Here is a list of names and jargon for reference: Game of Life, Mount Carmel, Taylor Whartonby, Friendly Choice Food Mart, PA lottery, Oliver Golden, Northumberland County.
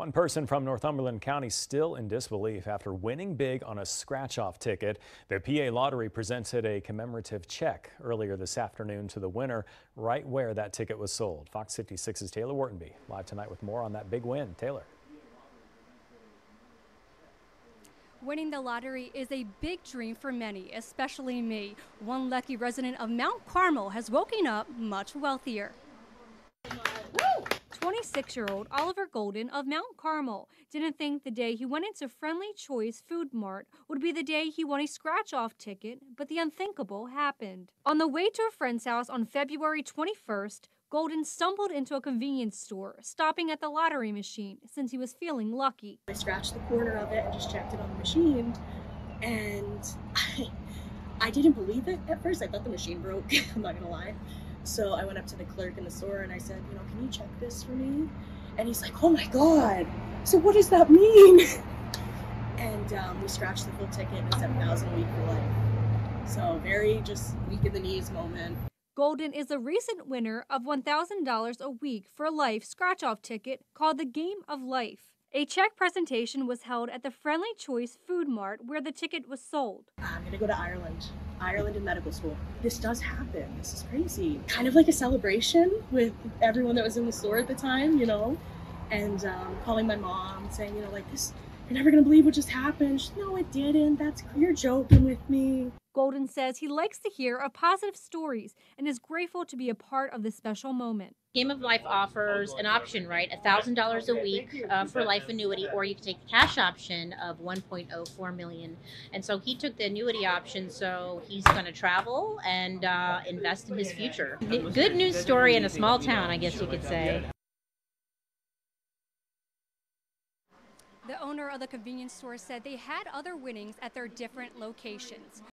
One person from Northumberland County still in disbelief after winning big on a scratch-off ticket. The PA lottery presented a commemorative check earlier this afternoon to the winner right where that ticket was sold. Fox 56's Taylor Whartonby live tonight with more on that big win. Taylor. Winning the lottery is a big dream for many, especially me. One lucky resident of Mount Carmel has woken up much wealthier. 26-year-old Oliver Golden of Mount Carmel didn't think the day he went into Friendly Choice Food Mart would be the day he won a scratch-off ticket, but the unthinkable happened. On the way to a friend's house on February 21st, Golden stumbled into a convenience store, stopping at the lottery machine since he was feeling lucky. I scratched the corner of it and just checked it on the machine, and I didn't believe it at first. I thought the machine broke, I'm not gonna lie. So I went up to the clerk in the store and I said, you know, can you check this for me? And he's like, oh my God, so what does that mean? And we scratched the full ticket and it's $7,000 a week for life. So very just weak in the knees moment. Golden is a recent winner of $1,000 a week for a life scratch-off ticket called the Game of Life. A check presentation was held at the Friendly Choice Food Mart where the ticket was sold. I'm gonna go to Ireland in medical school. This does happen, this is crazy. Kind of like a celebration with everyone that was in the store at the time, you know, and calling my mom saying, you know, like this, you're never gonna believe what just happened. She's, no, it didn't, that's, you're joking with me. Golden says he likes to hear of positive stories and is grateful to be a part of this special moment. Game of Life offers an option, right? $1,000 a week for life annuity, or you can take the cash option of $1.04 million. And so he took the annuity option, so he's going to travel and invest in his future. Good news story in a small town, I guess you could say. The owner of the convenience store said they had other winnings at their different locations.